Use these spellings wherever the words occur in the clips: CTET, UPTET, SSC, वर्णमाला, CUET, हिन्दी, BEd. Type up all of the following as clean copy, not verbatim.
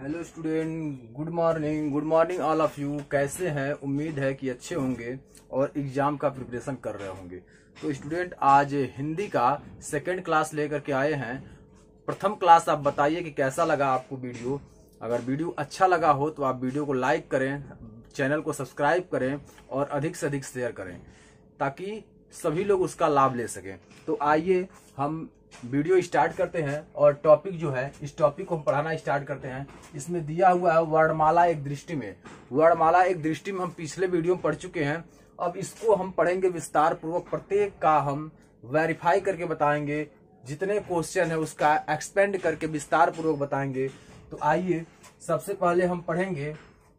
Hello student, good morning all of you. कैसे हैं? उम्मीद है कि अच्छे होंगे और एग्ज़ाम का प्रिपरेशन कर रहे होंगे। तो स्टूडेंट, आज हिंदी का सेकंड क्लास लेकर के आए हैं। प्रथम क्लास आप बताइए कि कैसा लगा आपको वीडियो। अगर वीडियो अच्छा लगा हो तो आप वीडियो को लाइक करें, चैनल को सब्सक्राइब करें और अधिक से अधिक शेयर करें ताकि सभी लोग उसका लाभ ले सकें। तो आइए हम वीडियो स्टार्ट करते हैं और टॉपिक जो है, इस टॉपिक को हम पढ़ाना स्टार्ट करते हैं। इसमें दिया हुआ है वर्णमाला एक दृष्टि में। वर्णमाला एक दृष्टि में हम पिछले वीडियो में पढ़ चुके हैं। अब इसको हम पढ़ेंगे विस्तार पूर्वक, प्रत्येक का हम वेरीफाई करके बताएंगे, जितने क्वेश्चन है उसका एक्सपेंड करके विस्तार पूर्वक बताएंगे। तो आइए सबसे पहले हम पढ़ेंगे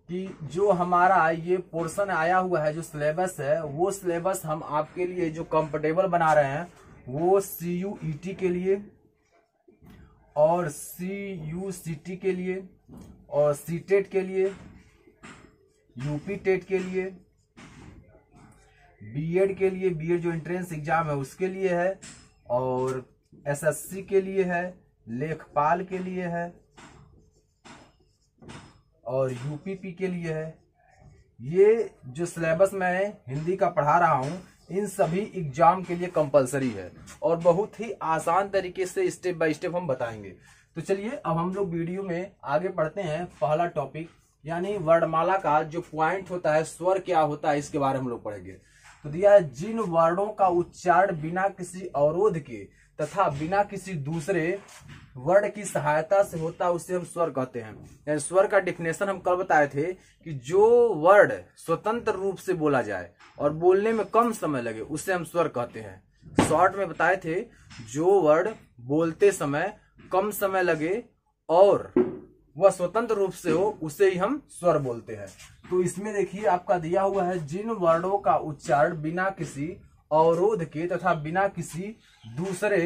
कि जो हमारा ये पोर्शन आया हुआ है, जो सिलेबस है, वो सिलेबस हम आपके लिए जो कंफर्टेबल बना रहे हैं वो CUET के लिए और CUCT के लिए और CTET के लिए, UPTET के लिए, BEd के लिए, BEd जो एंट्रेंस एग्जाम है उसके लिए है, और SSC के लिए है, लेखपाल के लिए है और UPP के लिए है। ये जो सिलेबस मैं हिंदी का पढ़ा रहा हूँ इन सभी एग्जाम के लिए कंपलसरी है और बहुत ही आसान तरीके से स्टेप बाय स्टेप हम बताएंगे। तो चलिए अब हम लोग वीडियो में आगे बढ़ते हैं। पहला टॉपिक यानी वर्णमाला का जो पॉइंट होता है, स्वर क्या होता है, इसके बारे में हम लोग पढ़ेंगे। तो दिया है, जिन वर्णों का उच्चारण बिना किसी अवरोध के तथा बिना किसी दूसरे वर्ण की सहायता से होता है उसे हम स्वर कहते हैं। यानी स्वर का डिफिनेशन हम कल बताए थे कि जो वर्ड स्वतंत्र रूप से बोला जाए और बोलने में कम समय लगे उसे हम स्वर कहते हैं। शॉर्ट में बताए थे जो वर्ड बोलते समय कम समय लगे और वह स्वतंत्र रूप से हो उसे ही हम स्वर बोलते हैं। तो इसमें देखिए आपका दिया हुआ है, जिन वर्णों का उच्चारण बिना किसी अवरोध के तथा बिना किसी दूसरे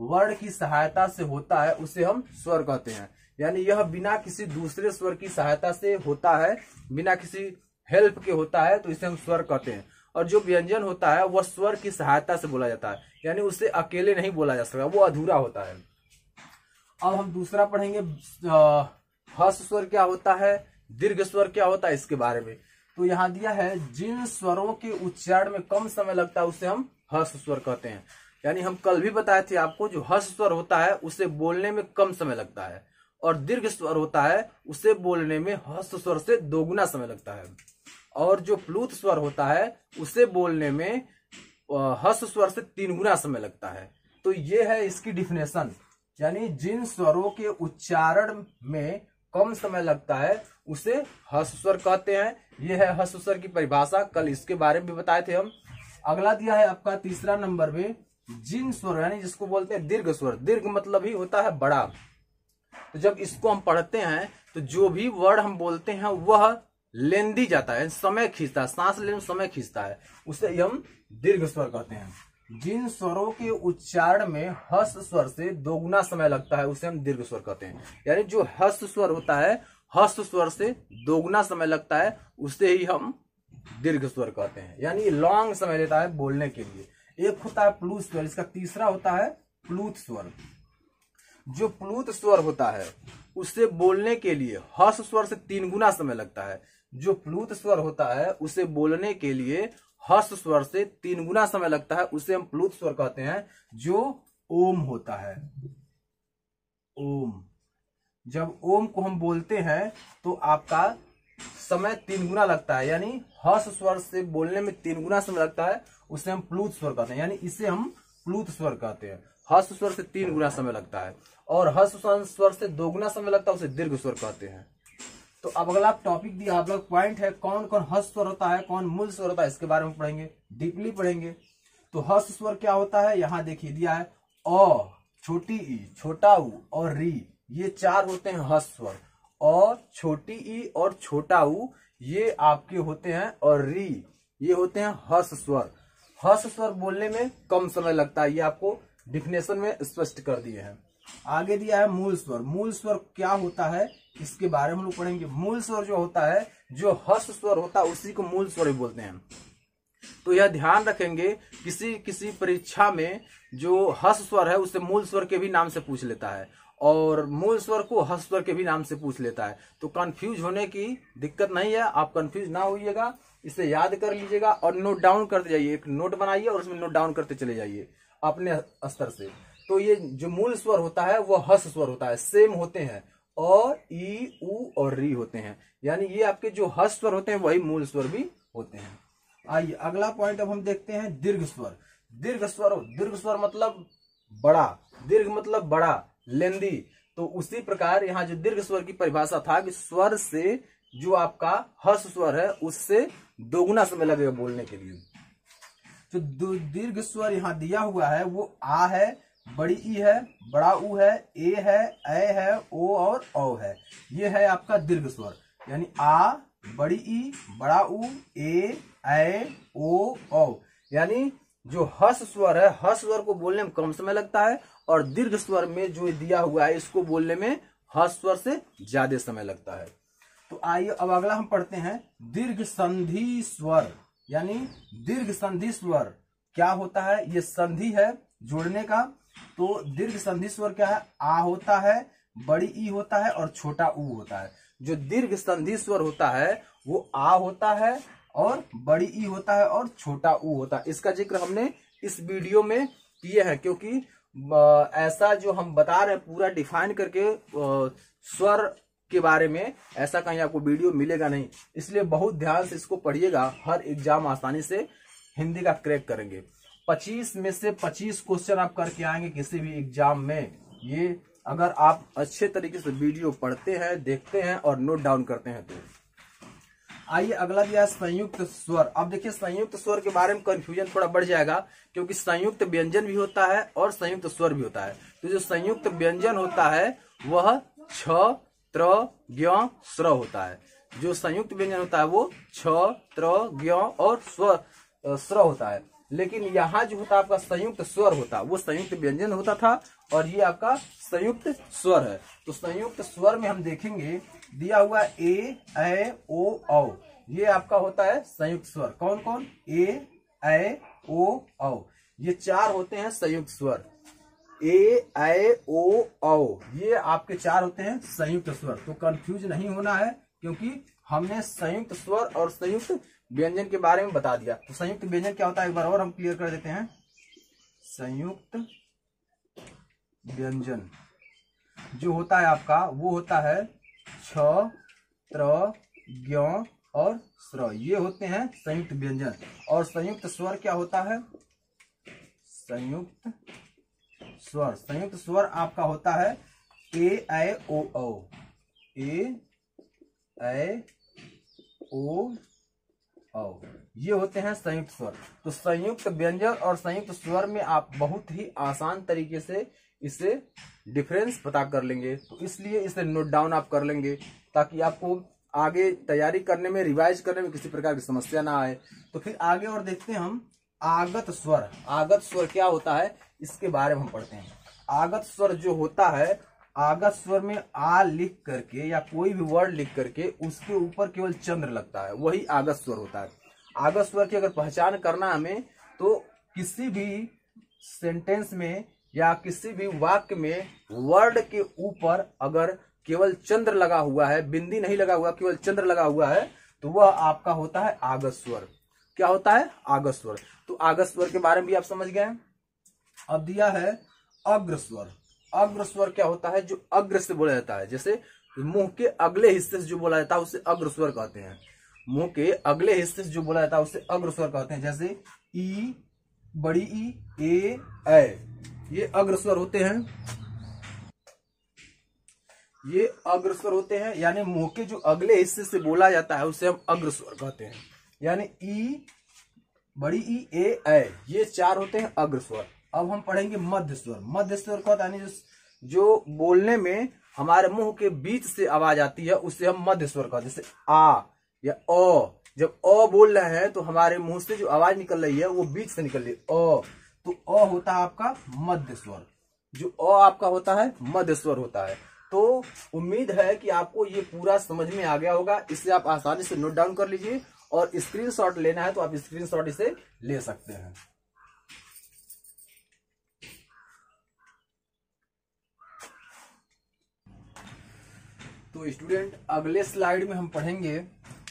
वर्ण की सहायता से होता है उसे हम स्वर कहते हैं। यानी यह बिना किसी दूसरे स्वर की सहायता से होता है, बिना किसी हेल्प के होता है, तो इसे हम स्वर कहते हैं। और जो व्यंजन होता है वह स्वर की सहायता से बोला जाता है, यानी उसे अकेले नहीं बोला जा सकता, वो अधूरा होता है। अब हम दूसरा पढ़ेंगे, ह्रस्व स्वर क्या होता है, दीर्घ स्वर क्या होता है, इसके बारे में। तो यहाँ दिया है, जिन स्वरों के उच्चारण में कम समय लगता है उसे हम ह्रस्व स्वर कहते हैं। यानी हम कल भी बताए थे आपको, जो ह्रस्व स्वर होता है उसे बोलने में कम समय लगता है और दीर्घ स्वर होता है उसे बोलने में ह्रस्व स्वर से दोगुना समय लगता है, और जो प्लुत स्वर होता है उसे बोलने में ह्रस्व स्वर से 3 गुना समय लगता है। तो ये है इसकी डिफिनेशन। यानी जिन स्वरों के उच्चारण में कम समय लगता है उसे ह्रस्व स्वर कहते हैं। यह है ह्रस्व स्वर की परिभाषा, कल इसके बारे में भी बताए थे हम। अगला दिया है आपका तीसरा नंबर में, जिन स्वर यानी जिसको बोलते हैं दीर्घ स्वर। दीर्घ मतलब ही होता है बड़ा। तो जब इसको हम पढ़ते हैं तो जो भी वर्ड हम बोलते हैं वह लेंदी जाता है, समय खींचता है, सांस लेने में समय खींचता है, उसे हम दीर्घ स्वर कहते हैं। जिन स्वरों के उच्चारण में ह्रस्व स्वर से 2 गुना समय लगता है उसे हम दीर्घ स्वर कहते हैं। यानी जो ह्रस्व स्वर होता है, ह्रस्व स्वर से 2 गुना समय लगता है उसे ही हम दीर्घ स्वर कहते हैं। यानी लॉन्ग समय लेता है बोलने के लिए। एक होता है प्लुत स्वर, इसका तीसरा होता है प्लुत स्वर। जो प्लुत स्वर होता है उसे बोलने के लिए ह्रस्व स्वर से 3 गुना समय लगता है। जो प्लुत स्वर होता है उसे बोलने के लिए ह्रस्व स्वर से 3 गुना समय लगता है, उसे हम प्लुत स्वर कहते हैं। जो ओम होता है, ओम, जब ओम को हम बोलते हैं तो आपका समय 3 गुना लगता है, यानी ह्रस्व स्वर से बोलने में 3 गुना समय लगता है, उसे हम प्लुत स्वर कहते हैं। यानी इसे हम प्लुत स्वर कहते हैं। ह्रस्व स्वर से 3 गुना समय लगता है और ह्रस्व स्वर से 2 गुना समय लगता है, उसे दीर्घ स्वर कहते हैं। तो अब अगला टॉपिक दिया, अगला पॉइंट है, कौन कौन ह्रस्व स्वर होता है, कौन मूल स्वर होता है, इसके बारे में पढ़ेंगे, डीपली पढ़ेंगे। तो ह्रस्व स्वर क्या होता है, यहाँ देखिए दिया है, अ, छोटी ई, छोटा ऊ और री, ये 4 होते हैं ह्रस्व स्वर। और छोटी ई और छोटा ऊ ये आपके होते हैं, और री ये होते हैं ह्रस्व स्वर। ह्रस्व स्वर बोलने में कम समय लगता है, ये आपको डिफिनेशन में स्पष्ट कर दिए हैं। आगे दिया है मूल स्वर। मूल स्वर क्या होता है, इसके बारे में हम लोग पढ़ेंगे। मूल स्वर जो होता है, जो ह्रस्व स्वर होता है उसी को मूल स्वर भी बोलते हैं। तो यह ध्यान रखेंगे, किसी किसी परीक्षा में जो ह्रस्व स्वर है उसे मूल स्वर के भी नाम से पूछ लेता है और मूल स्वर को ह्रस्व स्वर के भी नाम से पूछ लेता है। तो कंफ्यूज होने की दिक्कत नहीं है, आप कंफ्यूज ना होइएगा, इसे याद कर लीजिएगा और नोट डाउन करते जाइए। एक नोट बनाइए और उसमें नोट डाउन करते चले जाइए अपने स्तर से। तो ये जो मूल स्वर होता है वह ह्रस्व स्वर होता है, सेम होते हैं, और ई, ऊ और री होते हैं, यानी ये आपके जो ह्रस्व स्वर होते हैं वही मूल स्वर भी होते हैं। आइए अगला पॉइंट अब हम देखते हैं दीर्घ स्वर। दीर्घ स्वर, दीर्घ स्वर मतलब बड़ा, दीर्घ मतलब बड़ा, लेंदी। तो उसी प्रकार यहाँ जो दीर्घ स्वर की परिभाषा था कि स्वर से जो आपका ह्रस्व स्वर है उससे दोगुना समय लगेगा बोलने के लिए। तो दीर्घ स्वर यहाँ दिया हुआ है वो आ है, बड़ी ई है, बड़ा ऊ है, ए है, ऐ है, ओ और औ है। ये है आपका दीर्घ स्वर, यानी आ, बड़ी ई, बड़ा ऊ, ए, ऐ, ओ, औ। यानी जो ह्रस्व स्वर है, ह्रस्व स्वर को बोलने में कम समय लगता है, और दीर्घ स्वर में जो दिया हुआ है इसको बोलने में ह्रस्व स्वर से ज्यादा समय लगता है। तो आइए अब अगला हम पढ़ते हैं दीर्घ संधि स्वर। यानी दीर्घ संधि स्वर क्या होता है, ये संधि है जोड़ने का। तो दीर्घ संधि स्वर क्या है, आ होता है, बड़ी ई होता है और छोटा ऊ होता है। जो दीर्घ संधि स्वर होता है वो आ होता है और बड़ी ई होता है और छोटा ऊ होता है। इसका जिक्र हमने इस वीडियो में किए हैं, क्योंकि ऐसा जो हम बता रहे हैं पूरा डिफाइन करके स्वर के बारे में ऐसा कहीं आपको वीडियो मिलेगा नहीं, इसलिए बहुत ध्यान से इसको पढ़िएगा, हर एग्जाम आसानी से हिंदी का क्रैक करेंगे। 25 में से 25 क्वेश्चन आप करके आएंगे किसी भी एग्जाम में। ये अगर आप अच्छे तरीके से वीडियो पढ़ते हैं, देखते हैं और नोट डाउन करते हैं। तो आइए अगला दिया संयुक्त स्वर। अब देखिए संयुक्त स्वर के बारे में कंफ्यूजन थोड़ा बढ़ जाएगा, क्योंकि संयुक्त व्यंजन भी होता है और संयुक्त स्वर भी होता है। तो जो संयुक्त व्यंजन होता है वह छ, त्र, ज्ञ, स्र होता है। जो संयुक्त व्यंजन होता है वो छ, त्र, ज्ञ और स्र होता है। लेकिन यहाँ जो होता है आपका संयुक्त स्वर होता है, वो संयुक्त व्यंजन होता था और ये आपका संयुक्त स्वर है। तो संयुक्त स्वर में हम देखेंगे दिया हुआ ए, ऐ, ओ, औ, ये आपका होता है संयुक्त स्वर। कौन कौन, ए, ऐ, ओ, औ, ये चार होते हैं संयुक्त स्वर। ए, ऐ, ओ, औ, ये आपके चार होते हैं संयुक्त स्वर। तो कंफ्यूज नहीं होना है, क्योंकि हमने संयुक्त स्वर और संयुक्त व्यंजन के बारे में बता दिया। तो संयुक्त व्यंजन क्या होता है एक बार और हम क्लियर कर देते हैं। संयुक्त व्यंजन जो होता है आपका वो होता है छ, त्र, ज्ञ और स्र, ये होते हैं संयुक्त व्यंजन। और संयुक्त स्वर क्या होता है, संयुक्त स्वर, संयुक्त स्वर आपका होता है ए, ऐ, ओ, औ, ए, ऐ, ओ, औ, ये होते हैं संयुक्त स्वर। तो संयुक्त व्यंजन और संयुक्त स्वर में आप बहुत ही आसान तरीके से इसे डिफरेंस पता कर लेंगे। तो इसलिए इसे नोट डाउन आप कर लेंगे, ताकि आपको आगे तैयारी करने में, रिवाइज करने में किसी प्रकार की समस्या ना आए। तो फिर आगे और देखते हैं हम आगत स्वर। आगत स्वर क्या होता है इसके बारे में हम पढ़ते हैं। आगत स्वर जो होता है, आगत स्वर में आ लिख करके या कोई भी वर्ड लिख करके उसके ऊपर केवल चंद्र लगता है, वही आगत स्वर होता है। आगत स्वर की अगर पहचान करना हमें, तो किसी भी सेंटेंस में या किसी भी वाक्य में वर्ड के ऊपर अगर केवल चंद्र लगा हुआ है, बिंदी नहीं लगा हुआ, केवल चंद्र लगा हुआ है, तो वह आपका होता है आगत स्वर। क्या होता है, आगत स्वर। तो आगत स्वर के बारे में भी आप समझ गए। अब दिया है अग्र स्वर। अग्र स्वर क्या होता है, जो अग्र से बोला जाता है, जैसे मुंह के अगले हिस्से से जो बोला जाता है उसे अग्र स्वर कहते हैं। मुंह के अगले हिस्से से जो बोला जाता है उसे अग्र स्वर कहते हैं, जैसे ई, बड़ी ई, ए, ऐ, ये अग्र स्वर होते हैं, ये अग्र स्वर होते हैं। यानी मुंह के जो अगले हिस्से से बोला जाता है उसे हम अग्र स्वर कहते हैं। यानी ई, बड़ी ई, ए, ऐ, ये चार होते हैं अग्र स्वर। अब हम पढ़ेंगे मध्य स्वर। मध्य स्वर का यानी जो बोलने में हमारे मुंह के बीच से आवाज आती है उसे हम मध्य स्वर कहते हैं, जैसे आ या ओ। जब ओ बोल रहे हैं तो हमारे मुंह से जो आवाज निकल रही है वो बीच से निकल रही है, ओ। तो अ होता है आपका मध्य स्वर। जो अ आपका होता है मध्य स्वर होता है। तो उम्मीद है कि आपको ये पूरा समझ में आ गया होगा, इससे आप आसानी से नोट डाउन कर लीजिए, और स्क्रीनशॉट लेना है तो आप स्क्रीनशॉट इसे ले सकते हैं। तो स्टूडेंट अगले स्लाइड में हम पढ़ेंगे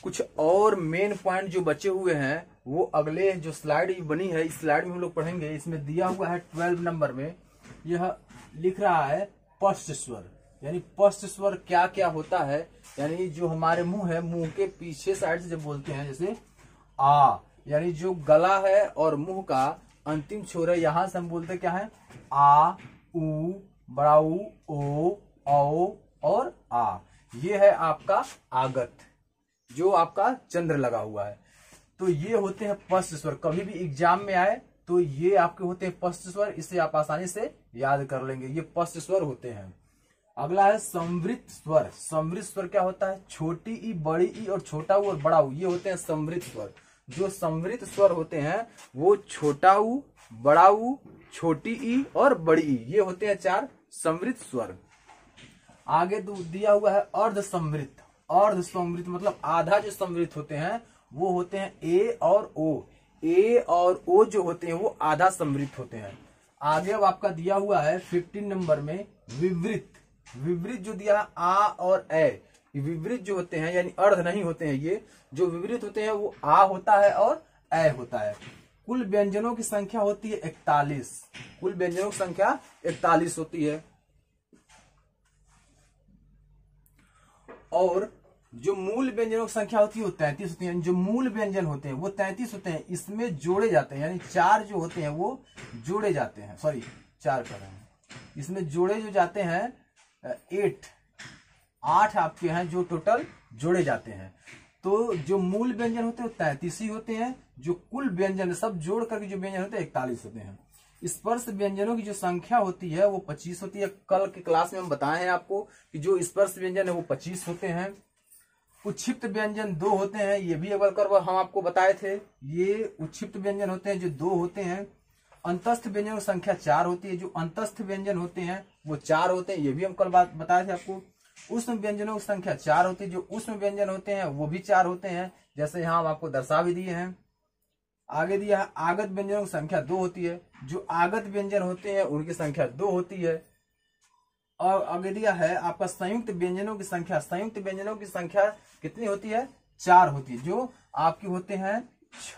कुछ और मेन पॉइंट जो बचे हुए हैं वो अगले जो स्लाइड बनी है इस स्लाइड में हम लोग पढ़ेंगे। इसमें दिया हुआ है 12 नंबर में, यह लिख रहा है पश्च स्वर, यानी पश्च स्वर क्या क्या होता है, यानी जो हमारे मुंह है, मुंह के पीछे साइड से जब बोलते हैं, जैसे आ, यानी जो गला है और मुंह का अंतिम छोर है, यहां से हम बोलते क्या है, आ, ऊ, बड़ा ऊ, ओ, औ और आ। ये है आपका आगत, जो आपका चंद्र लगा हुआ है। तो ये होते हैं पश्च स्वर। कभी भी एग्जाम में आए तो ये आपके होते हैं पश्च स्वर, इसे आप आसानी से याद कर लेंगे, ये पश्च स्वर होते हैं। अगला है संवृत स्वर। संवृत स्वर क्या होता है, छोटी ई, बड़ी ई और छोटा ऊ और बड़ा ऊ, ये होते हैं संवृत स्वर। जो संवृत स्वर होते हैं वो छोटा ऊ, बड़ा ऊ, छोटी ई और बड़ी ई, ये होते हैं चार संवृत स्वर। आगे दिया हुआ है अर्ध संवृत। अर्ध संवृत मतलब आधा जो संवृत होते हैं वो होते हैं ए और ओ। ए और ओ जो होते हैं वो आधा संवृत होते हैं। आगे अब आपका दिया हुआ है 15 नंबर में विवृत। विवृत जो दिया है आ और ए, विवृत जो होते हैं यानी अर्ध नहीं होते हैं, ये जो विवृत होते हैं वो आ होता है और ए होता है। कुल व्यंजनों की संख्या होती है 41। कुल व्यंजनों की संख्या 41 होती है। और जो मूल व्यंजनों की संख्या होती है वो 33 होती है। जो मूल व्यंजन होते हैं वो 33 होते हैं, इसमें जोड़े जाते हैं, यानी चार जो होते हैं वो जोड़े जाते हैं, सॉरी चार कर रहे हैं, इसमें जोड़े जो जाते हैं 8 आपके हैं जो टोटल जोड़े जाते हैं। तो जो मूल व्यंजन होते हैं वो 33 ही होते हैं, जो कुल व्यंजन सब जोड़ करके जो व्यंजन होते हैं 41 होते हैं। स्पर्श व्यंजनों की जो संख्या होती है वो 25 होती है। कल के क्लास में हम बताए हैं आपको कि जो स्पर्श व्यंजन है वो 25 होते हैं। उच्छिप्त व्यंजन 2 होते हैं, ये भी अगर हम आपको बताए थे, ये उच्छिप्त व्यंजन होते हैं जो 2 होते हैं। अंतस्थ व्यंजनों की संख्या 4 होती है। जो अंतस्थ व्यंजन होते हैं वो 4 होते हैं, ये भी हम कल बात बताए थे आपको। उष्म व्यंजनों की संख्या 4 होती है। जो उष्म व्यंजन होते हैं वो भी 4 होते हैं, जैसे यहाँ हम आपको दर्शा भी दिए हैं। आगे दिया है आगत व्यंजनों की संख्या 2 होती है। जो आगत व्यंजन होते हैं उनकी संख्या 2 होती है। और आगे दिया है आपका संयुक्त व्यंजनों की संख्या। संयुक्त व्यंजनों की संख्या कितनी होती है, 4 होती है, जो आपके होते हैं छ,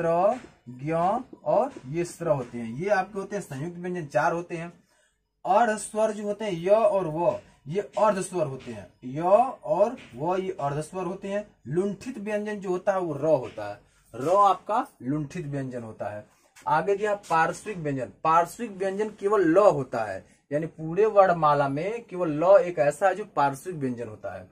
त्र, ज्ञ और ये स्र होते हैं। ये आपके होते हैं संयुक्त व्यंजन, 4 होते हैं। अर्ध स्वर जो होते हैं य और व, ये अर्ध स्वर होते हैं। य और व ये अर्ध स्वर होते हैं। लुंठित व्यंजन जो होता है वो र होता है। र आपका लुंठित व्यंजन होता है। आगे दिया पार्श्विक व्यंजन। पार्श्विक व्यंजन केवल ल होता है, यानी पूरे वर्णमाला में केवल ल एक ऐसा है जो पार्श्विक व्यंजन होता है।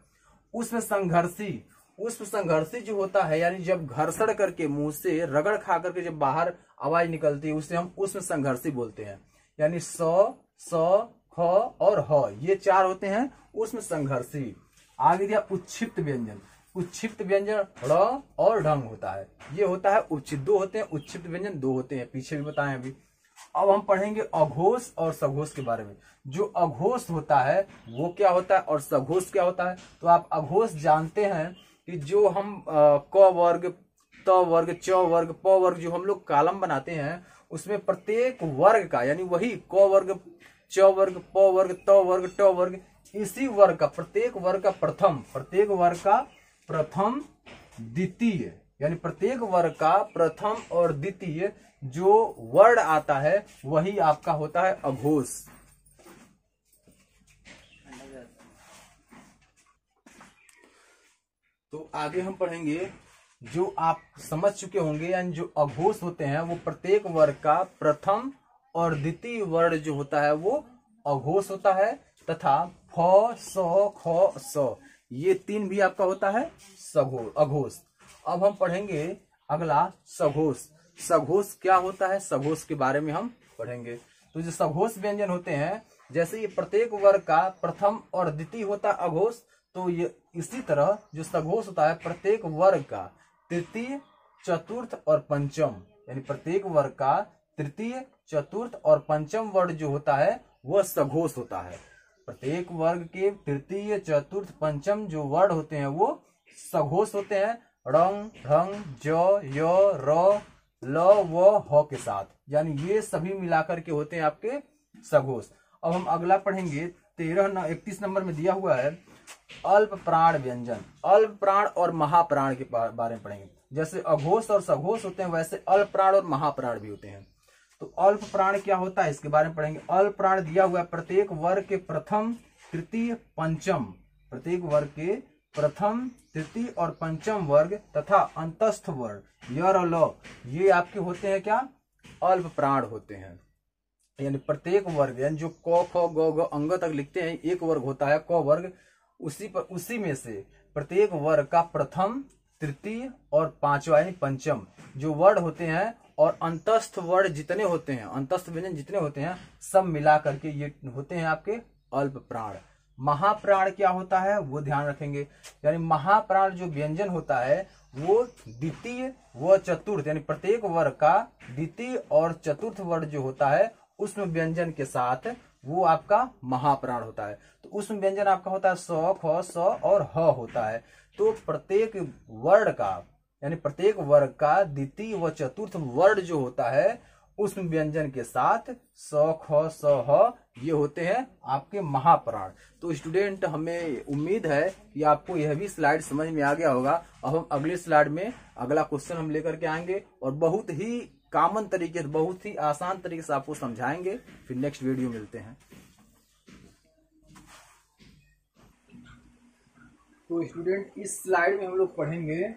उष्म संघर्षी। उष्म संघर्षी जो होता है, यानी जब घर्षण करके मुंह से रगड़ खा करके जब बाहर आवाज निकलती है उसे हम उष्म संघर्षी बोलते हैं। यानी स, स, ह और ह, ये 4 होते हैं उष्म संघर्षी। आगे दिया उच्छिप्त व्यंजन। उच्छिप्त व्यंजन ड़ और ढंग होता है। ये होता है उच्छिप्त, 2 होते हैं उच्छिप्त व्यंजन, 2 होते हैं, पीछे भी बताए अभी। अब हम पढ़ेंगे अघोष और सघोष के बारे में। जो अघोष होता है वो क्या होता है और सघोष क्या होता है। तो आप अघोष जानते हैं कि जो हम क वर्ग, त वर्ग, च वर्ग, प वर्ग जो हम लोग कालम बनाते हैं उसमें प्रत्येक वर्ग का, यानी वही क वर्ग, च वर्ग, प वर्ग, त वर्ग, ट वर्ग, इसी वर्ग का प्रत्येक वर्ग का प्रथम, प्रत्येक वर्ग का प्रथम, द्वितीय, यानी प्रत्येक वर्ग का प्रथम और द्वितीय जो वर्ड आता है वही आपका होता है अघोष। तो आगे हम पढ़ेंगे जो आप समझ चुके होंगे, यानी जो अघोष होते हैं वो प्रत्येक वर्ग का प्रथम और द्वितीय वर्ड जो होता है वो अघोष होता है। तथा फ, स, ख, स, ये 3 भी आपका होता है अघोष। अब हम पढ़ेंगे अगला सघोष। सघोष क्या होता है, सघोष के बारे में हम पढ़ेंगे। तो जो सघोष व्यंजन होते हैं, जैसे ये प्रत्येक वर्ग का प्रथम और द्वितीय होता है अघोष, तो ये इसी तरह जो सघोष होता है प्रत्येक वर्ग का तृतीय, चतुर्थ और पंचम, यानी प्रत्येक वर्ग का तृतीय, चतुर्थ और पंचम वर्ड जो होता है वह सघोष होता है। प्रत्येक वर्ग के तृतीय, चतुर्थ, पंचम जो वर्ड होते हैं वो सघोष होते हैं। रंग, ढंग, ज, य, र, ल, व, ह के साथ, यानी ये सभी मिलाकर के होते हैं आपके सघोष। अब हम अगला पढ़ेंगे 31 नंबर में दिया हुआ है अल्प प्राण व्यंजन, अल्प प्राण और महाप्राण के बारे में पढ़ेंगे। जैसे अघोष और सघोष होते हैं वैसे अल्प प्राण और महाप्राण भी होते हैं। तो अल्प प्राण क्या होता है इसके बारे में पढ़ेंगे। अल्प प्राण दिया हुआ है प्रत्येक वर्ग के प्रथम तृतीय पंचम, प्रत्येक वर्ग के प्रथम तृतीय और पंचम वर्ग तथा अंतस्थ वर्ग य और ल, ये आपके होते हैं क्या, अल्प प्राण होते हैं। यानी प्रत्येक वर्ग यानी जो क ख ग घ अंग तक लिखते हैं एक वर्ग होता है क वर्ग, उसी में से प्रत्येक वर्ग का प्रथम तृतीय और पांचवा यानी पंचम जो वर्ण होते हैं और अंतस्थ वर्ण जितने होते हैं, अंतस्थ व्यंजन जितने होते हैं सब मिला करके ये होते हैं आपके अल्प प्राण। महाप्राण क्या होता है वो ध्यान रखेंगे। यानी महाप्राण जो व्यंजन होता है वो द्वितीय व चतुर्थ यानी प्रत्येक वर्ग का द्वितीय और चतुर्थ वर्ण जो होता है उसमें व्यंजन के साथ वो आपका महाप्राण होता है। तो उसमें व्यंजन आपका होता है स ख स और ह होता है। तो प्रत्येक वर्ण का यानी प्रत्येक वर्ग का द्वितीय व चतुर्थ वर्ण जो होता है उस व्यंजन के साथ स ख स ह ये होते हैं आपके महाप्राण। तो स्टूडेंट हमें उम्मीद है कि आपको यह भी स्लाइड समझ में आ गया होगा। अब हम अगले स्लाइड में अगला क्वेश्चन हम लेकर के आएंगे और बहुत ही कॉमन तरीके से बहुत ही आसान तरीके से आपको समझाएंगे। फिर नेक्स्ट वीडियो मिलते हैं। तो स्टूडेंट इस स्लाइड में हम लोग पढ़ेंगे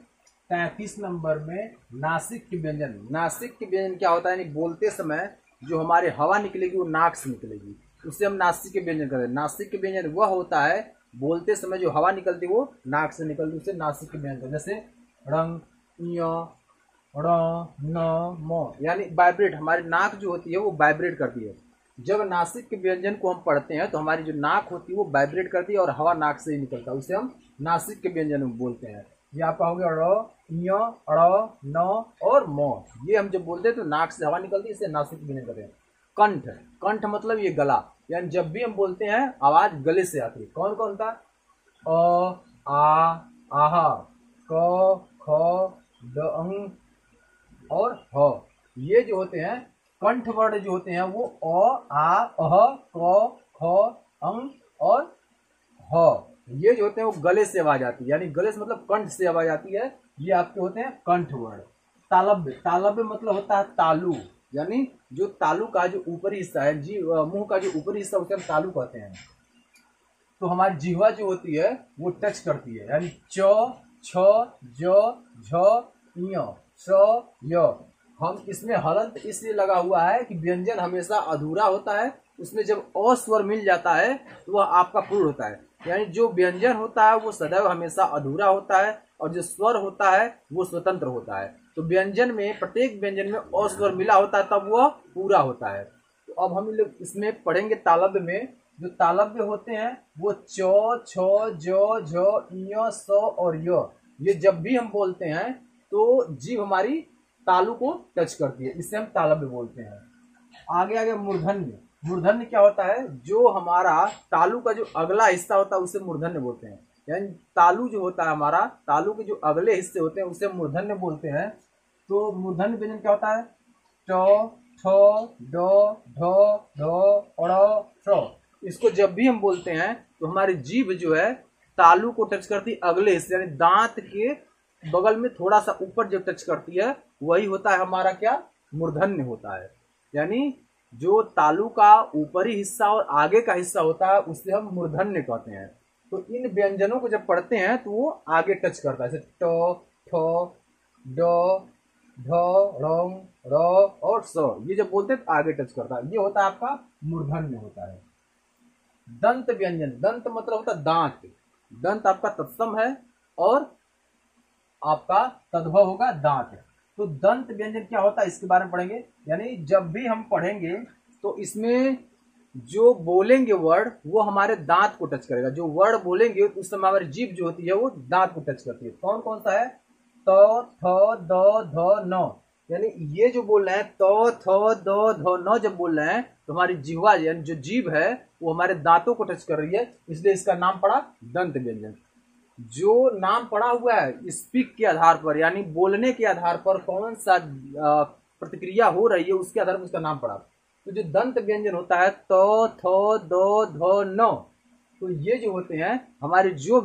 33 नंबर में नासिक के व्यंजन। नासिक के व्यंजन क्या होता है यानी बोलते समय जो हमारे हवा निकलेगी वो नाक से निकलेगी, उससे हम नासिक के व्यंजन करते हैं। नासिक के व्यंजन वह होता है बोलते समय जो हवा निकलती है वो नाक से निकलती, उससे नासिक के व्यंजन करते। जैसे रंग ञ र न म यानी वाइब्रेट, हमारी नाक जो होती है वो वाइब्रेट करती है। जब नासिक के व्यंजन को हम पढ़ते हैं तो हमारी जो नाक होती है वो वाइब्रेट करती है और हवा नाक से ही निकलता है, उसे हम नासिक के व्यंजन बोलते हैं। ये आपका हो गया ञ ण न और म, ये हम जब बोलते हैं तो नाक से हवा निकलती है, इसे नासिक के व्यंजन कहते हैं। कंठ, कंठ मतलब ये गला, यानी जब भी हम बोलते हैं आवाज गले से आती है। कौन कौन था अ आ आहा क ख ड अंग और ह, ये जो होते हैं कंठ वर्ण जो होते हैं वो अ आ अह क ख अंग और ह, ये जो होते हैं वो गले से आवाज आती है। यानी गले से मतलब कंठ से आवाज आती है, ये आपके होते हैं कंठ वर्ण। तालव्य, तालव्य मतलब होता है तालू, यानी जो तालू का जो ऊपरी हिस्सा है, जी मुंह का जो ऊपरी हिस्सा उसे हम तालू कहते हैं। तो हमारी जिह्वा जो होती है वो टच करती है, यानी च छ ज झ ञ स य। हम इसमें हलंत इसलिए लगा हुआ है कि व्यंजन हमेशा अधूरा होता है, उसमें जब अ स्वर मिल जाता है तो वह आपका पूर्ण होता है। यानी जो व्यंजन होता है वो सदैव हमेशा अधूरा होता है और जो स्वर होता है वो स्वतंत्र होता है। तो व्यंजन में प्रत्येक व्यंजन में अ स्वर मिला होता है तब वह पूरा होता है। तो अब हम लोग इसमें पढ़ेंगे तालव्य में, जो तालव्य होते हैं वो च छ ज झ ञ स और य, ये जब भी हम बोलते हैं तो जीभ हमारी तालू को टच करती है, इससे हम तालव्य बोलते हैं। आगे आगे मूर्धन्य, मूर्धन्य क्या होता है जो हमारा तालू का जो अगला हिस्सा होता है उसे मूर्धन्य बोलते हैं। यानी तालू जो होता है हमारा, तालू के जो अगले हिस्से होते हैं उसे मूर्धन्य बोलते हैं। तो मूर्धन्य व्यंजन क्या होता है ट ठ ड ढ ढ ड़, इसको जब भी हम बोलते हैं तो हमारी जीभ जो है तालू को टच करती है अगले हिस्से, यानी दांत के बगल में थोड़ा सा ऊपर जो टच करती है वही होता है हमारा क्या, मूर्धन्य होता है। यानी जो तालू का ऊपरी हिस्सा और आगे का हिस्सा होता है उसे हम मूर्धन्य कहते हैं। तो इन व्यंजनों को जब पढ़ते हैं तो वो आगे टच करता है, जैसे ट ठ ड ढ ङ र और स, ये जब बोलते हैं तो आगे टच करता है, ये होता है आपका मूर्धन्य होता है। दंत व्यंजन, दंत मतलब होता है दांत, दंत आपका तत्सम है और आपका तद्भव होगा दांत। तो दंत व्यंजन क्या होता है इसके बारे में पढ़ेंगे। यानी जब भी हम पढ़ेंगे तो इसमें जो बोलेंगे वर्ड वो हमारे दांत को टच करेगा, जो वर्ड बोलेंगे उस समय हमारी जीभ जो होती है वो दांत को टच करती है। कौन कौन सा है त थ द ध न, यानी ये जो बोल रहे हैं त थ द ध न जब बोल रहे हैं तो हमारी जिह्वा यानी जो जीभ है वो हमारे दांतों को टच कर रही है, इसलिए इसका नाम पड़ा दंत व्यंजन। जो नाम पड़ा हुआ है स्पीक के आधार पर यानी बोलने के आधार पर कौन सा प्रतिक्रिया हो रही है उसके आधार पर उसका नाम पड़ा। तो जो दंत व्यंजन होता है त थ द ध न, तो ये जो होते हैं हमारे जो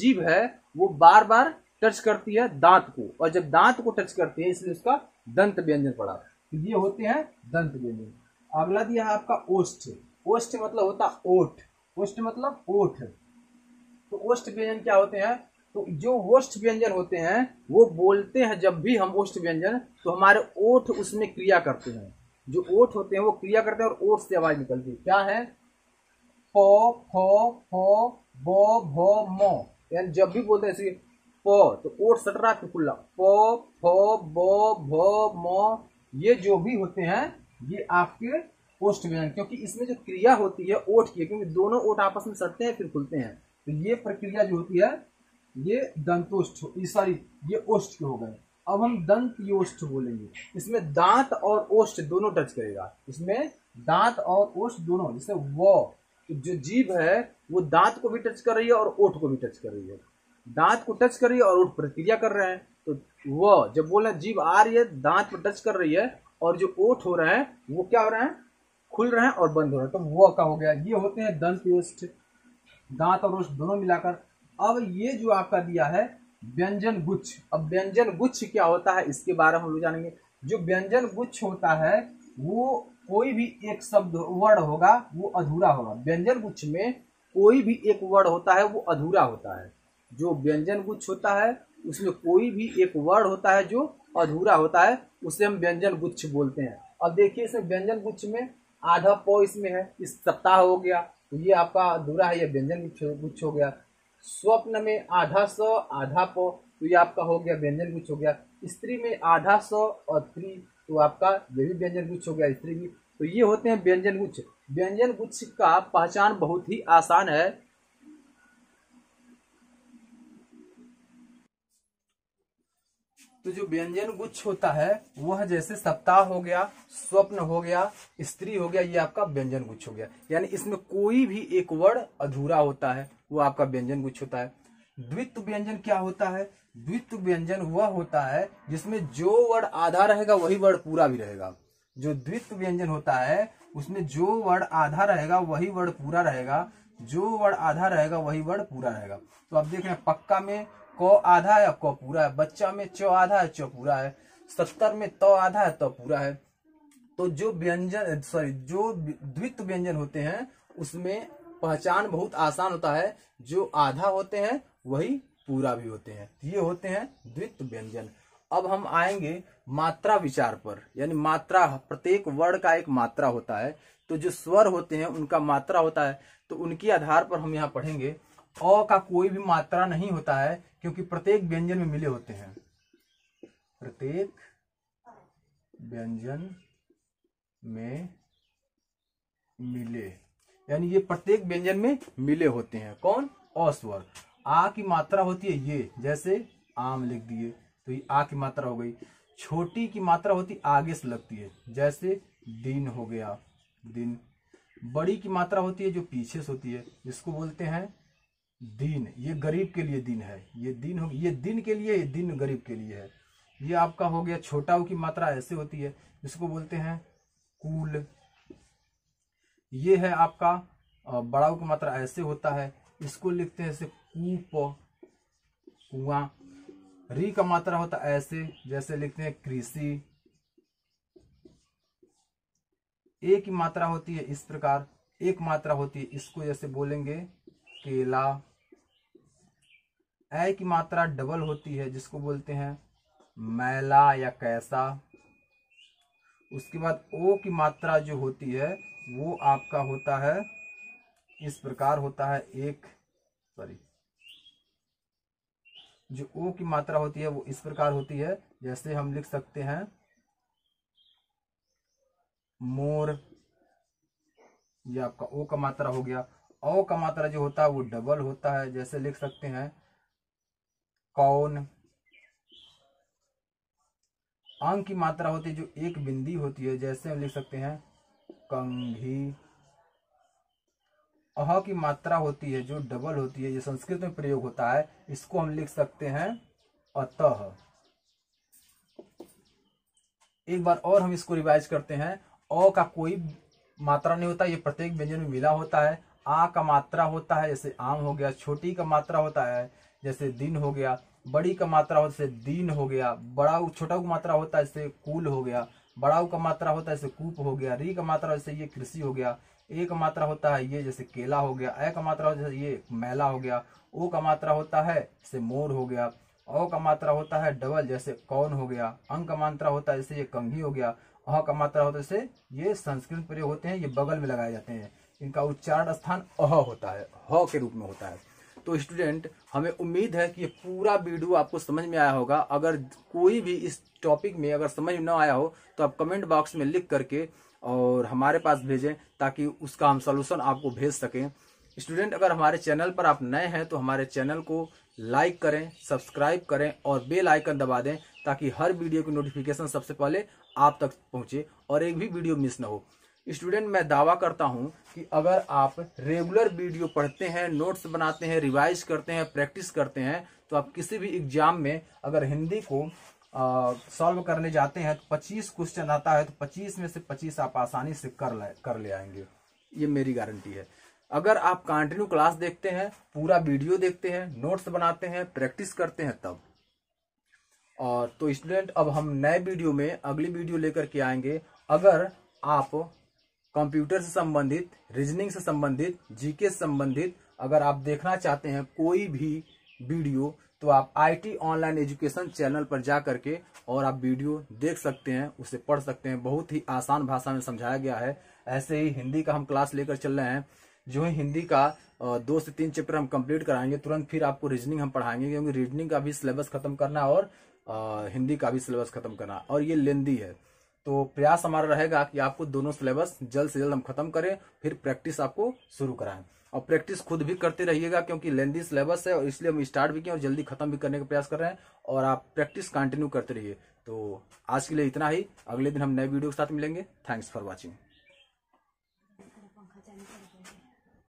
जीभ है वो बार बार टच करती है दांत को, और जब दांत को टच करती है इसलिए उसका दंत व्यंजन पड़ा। तो ये होते हैं दंत व्यंजन। अगला दिया है आपका ओष्ठ। ओष्ठ मतलब होता ओठ, ओष्ठ मतलब ओठ। तो ओष्ठ व्यंजन क्या होते हैं? तो जो ओष्ठ व्यंजन होते हैं वो बोलते हैं, जब भी हम ओष्ठ व्यंजन तो हमारे ओठ उसमें क्रिया करते हैं, जो ओठ होते हैं वो क्रिया करते हैं और ओठ से आवाज निकलती है। क्या है? पो फो फो बो भो मो, यानी जब भी बोलते हैं ऐसे पो तो ओठ सट रहा है खुला, पो फो बो भो मो, ये जो भी होते हैं ये आपके ओष्ठ व्यंजन, क्योंकि इसमें जो क्रिया होती है ओठ की, क्योंकि दोनों ओठ आपस में सटते हैं फिर खुलते हैं, तो ये प्रक्रिया जो होती है ये दंतोष्ठ, सॉरी ये ओष्ठ के हो गए। अब हम दंत ओष्ठ बोलेंगे, इसमें दांत और ओष्ठ दोनों टच करेगा, इसमें दांत और ओष्ठ दोनों, जैसे वो जो जीभ है वो दांत को भी टच कर रही है और ओठ को भी टच कर रही है, दांत को टच कर रही है और ओठ प्रतिक्रिया कर रहे हैं। तो वो जब बोल रहे हैं जीभ आ रही है दांत पर टच कर रही है और जो ओठ हो रहा है वो क्या हो रहा है, खुल रहे हैं और बंद हो रहे हैं, तो वो का हो गया। ये होते हैं दंत ओष्ठ, दांत और ओष्ठ दोनों मिलाकर। अब ये जो आपका दिया है व्यंजन गुच्छ। अब व्यंजन गुच्छ क्या होता है इसके बारे में हम लोग जानेंगे। जो व्यंजन गुच्छ होता है वो कोई भी एक शब्द वर्ण होगा वो अधूरा होगा, व्यंजन गुच्छ में कोई भी एक वर्ण होता है वो अधूरा होता है। जो व्यंजन गुच्छ होता है उसमें कोई भी एक वर्ण होता है जो अधूरा होता है उसे हम व्यंजन गुच्छ बोलते हैं। अब देखिए इसमें व्यंजन गुच्छ में आधा पौ इसमें है, इस सप्ताह हो गया तो ये आपका अधूरा है, यह व्यंजन गुच्छ हो गया। स्वप्न में आधा सौ आधा पौ तो ये आपका हो गया व्यंजन गुच्छ हो गया। स्त्री में आधा सौ और त्री तो आपका ये भी व्यंजन गुच्छ हो गया, स्त्री भी। तो ये होते हैं व्यंजन गुच्छ। व्यंजन गुच्छ का पहचान बहुत ही आसान है। तो जो व्यंजन गुच्छ होता है वह जैसे सप्ताह हो गया, स्वप्न हो गया, स्त्री हो गया, ये आपका व्यंजन गुच्छ हो गया, यानी इसमें कोई भी एक वर्ण अधूरा होता है वो आपका व्यंजन गुच्छ होता है। द्वित्व व्यंजन क्या होता है? द्वित्व व्यंजन वह होता है जिसमें जो वर्ण आधा रहेगा वही वर्ण पूरा भी रहेगा। जो द्वित्व व्यंजन होता है उसमें जो वर्ण आधा रहेगा वही वर्ण पूरा रहेगा, जो वर्ण आधा रहेगा वही वर्ण पूरा रहेगा। तो आप देख रहे हैं पक्का में क आधा है क पूरा है, बच्चा में च आधा है च पूरा है, सत्तर में त आधा है त पूरा है। तो जो व्यंजन जो द्वित्व व्यंजन होते हैं उसमें पहचान बहुत आसान होता है, जो आधा होते हैं वही पूरा भी होते हैं। ये होते हैं द्वित्व व्यंजन। अब हम आएंगे मात्रा विचार पर, यानी मात्रा, प्रत्येक वर्ण का एक मात्रा होता है, तो जो स्वर होते हैं उनका मात्रा होता है, तो उनके आधार पर हम यहाँ पढ़ेंगे। अ का कोई भी मात्रा नहीं होता है क्योंकि प्रत्येक व्यंजन में मिले होते हैं, प्रत्येक व्यंजन में मिले, यानी ये प्रत्येक व्यंजन में मिले होते हैं। कौन? अ स्वर। आ की मात्रा होती है ये, जैसे आम लिख दिए तो ये आ की मात्रा हो गई। छोटी की मात्रा होती आगे से लगती है, जैसे दिन हो गया दिन। बड़ी की मात्रा होती है जो पीछे से होती है, जिसको बोलते हैं दिन, ये गरीब के लिए दिन है, ये दिन हो, ये दिन के लिए, ये दिन गरीब के लिए है। ये आपका हो गया। छोटा की मात्रा ऐसे होती है, इसको बोलते हैं कूल। ये है आपका बड़ा की मात्रा ऐसे होता है, इसको लिखते हैं ऐसे कूप कुआ। री का मात्रा होता है ऐसे, जैसे लिखते हैं कृषि। ए की मात्रा होती है इस प्रकार, एक मात्रा होती है, इसको जैसे बोलेंगे केला। ऐ की मात्रा डबल होती है, जिसको बोलते हैं मैला या कैसा। उसके बाद ओ की मात्रा जो होती है वो आपका होता है इस प्रकार होता है, एक सॉरी जो ओ की मात्रा होती है वो इस प्रकार होती है, जैसे हम लिख सकते हैं मोर। ये आपका ओ का मात्रा हो गया। औ का मात्रा जो होता है वो डबल होता है, जैसे लिख सकते हैं कौन। अंग की मात्रा होती है जो एक बिंदी होती है, जैसे हम लिख सकते हैं कंघी। अह की मात्रा होती है जो डबल होती है, ये संस्कृत में प्रयोग होता है, इसको हम लिख सकते हैं अतः। एक बार और हम इसको रिवाइज करते हैं। औ का कोई मात्रा नहीं होता, ये प्रत्येक व्यंजन में मिला होता है। आ का मात्रा होता है, जैसे आम हो गया। छोटी का मात्रा होता है जैसे दिन हो गया। बड़ी का मात्रा होता है जैसे दिन हो गया। बड़ा छोटा का मात्रा होता है जैसे कुल हो गया। बड़ा का मात्रा होता है जैसे कूप हो गया। री का मात्रा जैसे ये कृषि हो गया। ए का मात्रा होता है ये जैसे केला हो गया। ए का मात्रा होता है जैसे ये मैला हो गया। ओ का मात्रा होता है जैसे मोर हो गया। औ का मात्रा होता है डबल जैसे कौन हो गया। अंग का मात्रा होता है जैसे ये कंघी हो गया। अह का मात्रा होता है जैसे ये संस्कृत प्रयोग होते हैं, ये बगल में लगाए जाते हैं। इनका उच्चारण स्थान अह होता है, ह के रूप में होता है। तो स्टूडेंट हमें उम्मीद है कि ये पूरा वीडियो आपको समझ में आया होगा। अगर कोई भी इस टॉपिक में अगर समझ ना आया हो तो आप कमेंट बॉक्स में लिख करके और हमारे पास भेजें ताकि उसका हम सॉल्यूशन आपको भेज सकें। स्टूडेंट अगर हमारे चैनल पर आप नए हैं तो हमारे चैनल को लाइक करें, सब्सक्राइब करें और बेल आइकन दबा दें ताकि हर वीडियो की नोटिफिकेशन सबसे पहले आप तक पहुंचे और एक भी वीडियो मिस ना हो। स्टूडेंट मैं दावा करता हूं कि अगर आप रेगुलर वीडियो पढ़ते हैं, नोट्स बनाते हैं, रिवाइज करते हैं, प्रैक्टिस करते हैं तो आप किसी भी एग्जाम में अगर हिंदी को सॉल्व करने जाते हैं तो 25 क्वेश्चन आता है तो 25 में से 25 आप आसानी से कर ले आएंगे, ये मेरी गारंटी है। अगर आप कंटिन्यू क्लास देखते हैं, पूरा वीडियो देखते हैं, नोट्स बनाते हैं, प्रैक्टिस करते हैं तब। और तो स्टूडेंट अब हम नए वीडियो में अगली वीडियो लेकर के आएंगे। अगर आप कंप्यूटर से संबंधित, रीजनिंग से संबंधित, जीके से संबंधित अगर आप देखना चाहते हैं कोई भी वीडियो तो आप आईटी ऑनलाइन एजुकेशन चैनल पर जा करके और आप वीडियो देख सकते हैं, उसे पढ़ सकते हैं। बहुत ही आसान भाषा में समझाया गया है। ऐसे ही हिंदी का हम क्लास लेकर चल रहे हैं। जो है हिंदी का 2 से 3 चैप्टर हम कंप्लीट कराएंगे, तुरंत फिर आपको रीजनिंग हम पढ़ाएंगे क्योंकि रीजनिंग का भी सिलेबस खत्म करना और हिंदी का भी सिलेबस खत्म करना और ये लेंदी है। तो प्रयास हमारा रहेगा कि आपको दोनों सिलेबस जल्द से जल्द हम खत्म करें, फिर प्रैक्टिस आपको शुरू कराएं। और प्रैक्टिस खुद भी करते रहिएगा क्योंकि लेंदी सिलेबस है और इसलिए हम स्टार्ट भी किए और जल्दी खत्म भी करने का प्रयास कर रहे हैं और आप प्रैक्टिस कंटिन्यू करते रहिए। तो आज के लिए इतना ही। अगले दिन हम नए वीडियो के साथ मिलेंगे। Thanks for watching.